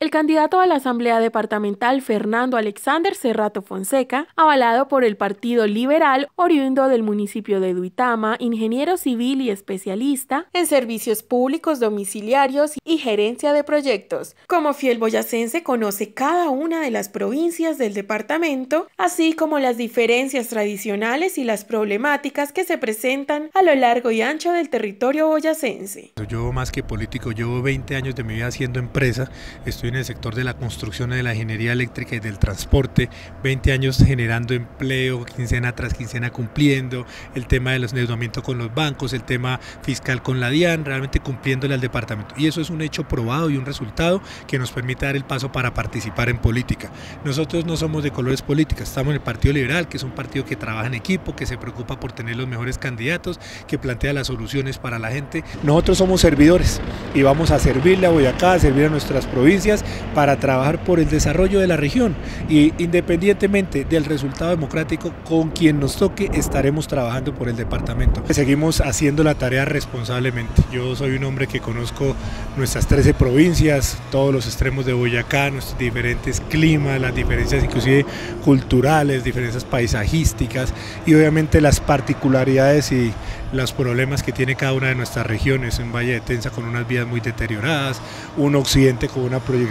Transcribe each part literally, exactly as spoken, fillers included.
El candidato a la Asamblea Departamental Fernando Alexander Serrato Fonseca, avalado por el Partido Liberal, oriundo del municipio de Duitama, ingeniero civil y especialista en servicios públicos domiciliarios y gerencia de proyectos. Como fiel boyacense conoce cada una de las provincias del departamento, así como las diferencias tradicionales y las problemáticas que se presentan a lo largo y ancho del territorio boyacense. Yo más que político, llevo veinte años de mi vida haciendo empresa, estoy en el sector de la construcción, de la ingeniería eléctrica y del transporte, veinte años generando empleo, quincena tras quincena cumpliendo, el tema de los endeudamientos con los bancos, el tema fiscal con la DIAN, realmente cumpliéndole al departamento. Y eso es un hecho probado y un resultado que nos permite dar el paso para participar en política. Nosotros no somos de colores políticas, estamos en el Partido Liberal, que es un partido que trabaja en equipo, que se preocupa por tener los mejores candidatos, que plantea las soluciones para la gente. Nosotros somos servidores y vamos a servirle a Boyacá, a servir a nuestras provincias, para trabajar por el desarrollo de la región, y independientemente del resultado democrático, con quien nos toque estaremos trabajando por el departamento. Seguimos haciendo la tarea responsablemente. Yo soy un hombre que conozco nuestras trece provincias, todos los extremos de Boyacá, nuestros diferentes climas, las diferencias inclusive culturales, diferencias paisajísticas y obviamente las particularidades y los problemas que tiene cada una de nuestras regiones, en Valle de Tenza con unas vías muy deterioradas, un occidente con una proyección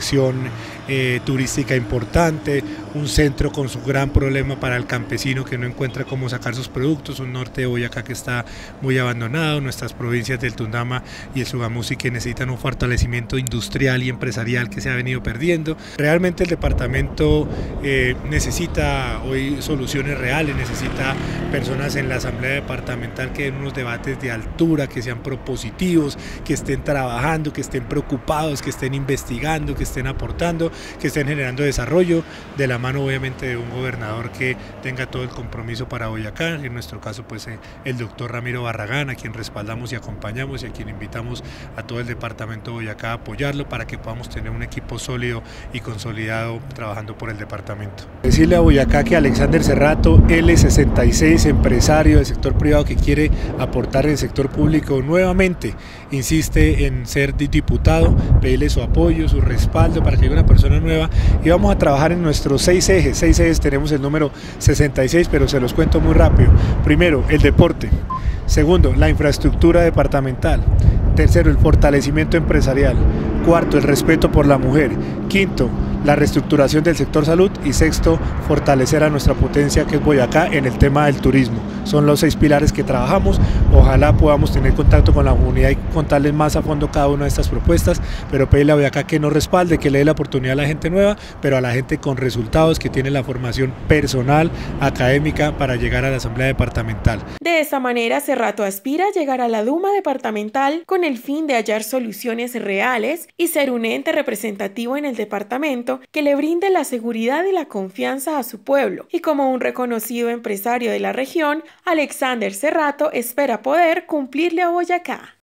eh, turística importante, un centro con su gran problema para el campesino que no encuentra cómo sacar sus productos, un norte de Boyacá que está muy abandonado, nuestras provincias del Tundama y el Sugamusi que necesitan un fortalecimiento industrial y empresarial que se ha venido perdiendo. Realmente el departamento eh, necesita hoy soluciones reales, necesita personas en la Asamblea Departamental que den unos debates de altura, que sean propositivos, que estén trabajando, que estén preocupados, que estén investigando, que estén aportando, que estén generando desarrollo, de la mano obviamente de un gobernador que tenga todo el compromiso para Boyacá, en nuestro caso pues el doctor Ramiro Barragán, a quien respaldamos y acompañamos y a quien invitamos a todo el departamento de Boyacá a apoyarlo para que podamos tener un equipo sólido y consolidado trabajando por el departamento. Decirle a Boyacá que Alexander Serrato, L sesenta y seis, empresario del sector privado que quiere aportar en el sector público nuevamente, insiste en ser diputado, pedirle su apoyo, su respaldo para que haya una persona nueva, y vamos a trabajar en nuestros seis ejes, seis ejes tenemos el número sesenta y seis, pero se los cuento muy rápido. Primero, el deporte. Segundo, la infraestructura departamental. Tercero, el fortalecimiento empresarial. Cuarto, el respeto por la mujer. Quinto, la reestructuración del sector salud. Y sexto, fortalecer a nuestra potencia que es Boyacá en el tema del turismo. Son los seis pilares que trabajamos. Ojalá podamos tener contacto con la comunidad y contarles más a fondo cada una de estas propuestas, pero pedirle a Boyacá que nos respalde, que le dé la oportunidad a la gente nueva, pero a la gente con resultados que tiene la formación personal, académica, para llegar a la Asamblea Departamental. De esta manera, Serrato aspira a llegar a la Duma Departamental con el fin de hallar soluciones reales y ser un ente representativo en el departamento que le brinde la seguridad y la confianza a su pueblo. Y como un reconocido empresario de la región, Alexander Serrato espera poder cumplirle a Boyacá.